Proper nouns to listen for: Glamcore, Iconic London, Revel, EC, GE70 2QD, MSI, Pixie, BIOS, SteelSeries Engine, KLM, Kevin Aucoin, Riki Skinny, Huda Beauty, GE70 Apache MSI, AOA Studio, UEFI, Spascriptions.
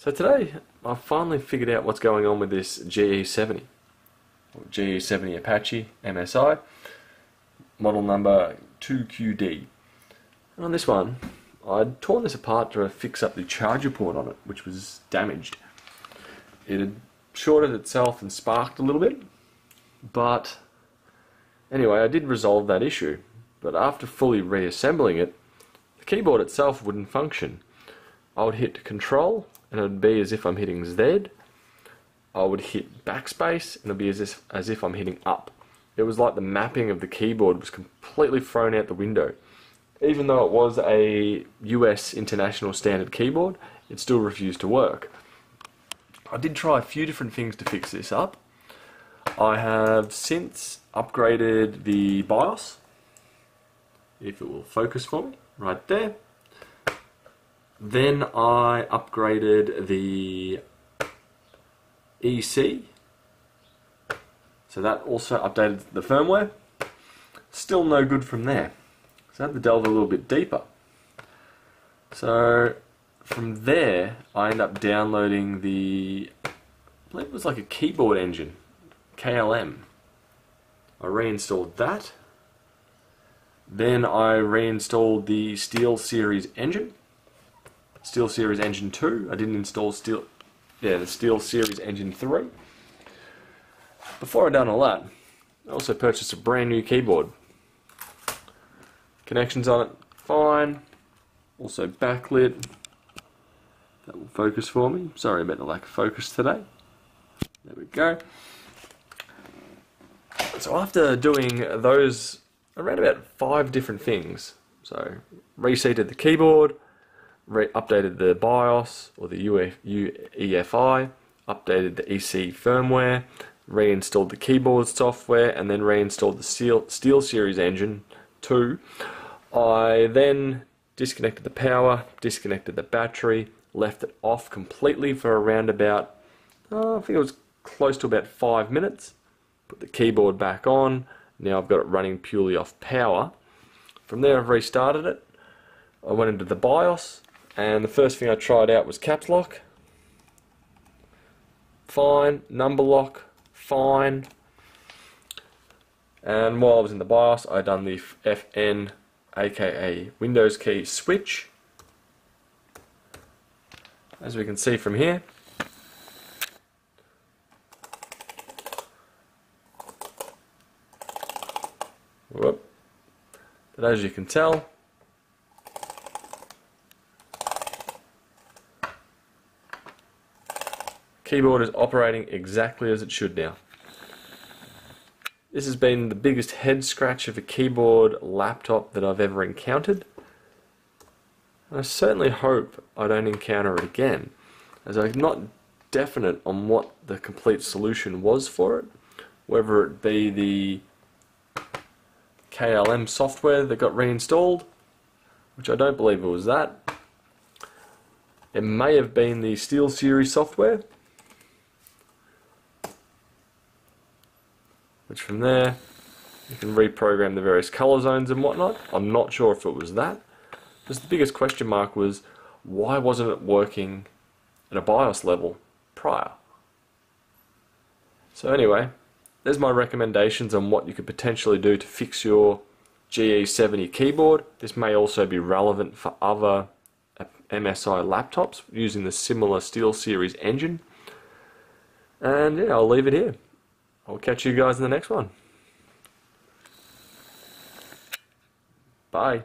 So today I finally figured out what's going on with this GE70. GE70 Apache MSI, model number 2QD. And on this one, I'd torn this apart to fix up the charger port on it, which was damaged. It had shorted itself and sparked a little bit, but anyway, I did resolve that issue. But after fully reassembling it, the keyboard itself wouldn't function. I would hit Control, and it would be as if I'm hitting Z. I would hit backspace, and it would be as if I'm hitting up. It was like the mapping of the keyboard was completely thrown out the window. Even though it was a US international standard keyboard, it still refused to work. I did try a few different things to fix this up. I have since upgraded the BIOS, if it will focus for me, right there. Then I upgraded the EC, so that also updated the firmware. Still no good from there, so I had to delve a little bit deeper. So from there I end up downloading the, I believe it was like a keyboard engine, KLM. I reinstalled that. Then I reinstalled the SteelSeries Engine. SteelSeries Engine 2. I didn't install the SteelSeries Engine 3. Before I done all that, I also purchased a brand new keyboard. Connections on it, fine. Also backlit. That will focus for me. Sorry about the lack of focus today. There we go. So after doing those around about 5 different things, so reseated the keyboard, updated the BIOS or the UEFI, updated the EC firmware, reinstalled the keyboard software, and then reinstalled the SteelSeries Engine 2. I then disconnected the power, disconnected the battery, left it off completely for around about, I think it was close to about 5 minutes. Put the keyboard back on. Now I've got it running purely off power. From there I've restarted it. I went into the BIOS, and the first thing I tried out was caps lock. Fine. Number lock. Fine. And while I was in the BIOS, I done the FN, aka Windows key switch. As we can see from here, whoop. But as you can tell, keyboard is operating exactly as it should now. This has been the biggest head scratch of a keyboard laptop that I've ever encountered. And I certainly hope I don't encounter it again, as I'm not definite on what the complete solution was for it, whether it be the KLM software that got reinstalled, which I don't believe it was that. It may have been the SteelSeries software, which from there you can reprogram the various color zones and whatnot. I'm not sure if it was that. Just the biggest question mark was, why wasn't it working at a BIOS level prior? So anyway, there's my recommendations on what you could potentially do to fix your GE70 keyboard. This may also be relevant for other MSI laptops using the similar SteelSeries engine. And yeah, I'll leave it here. I'll catch you guys in the next one. Bye.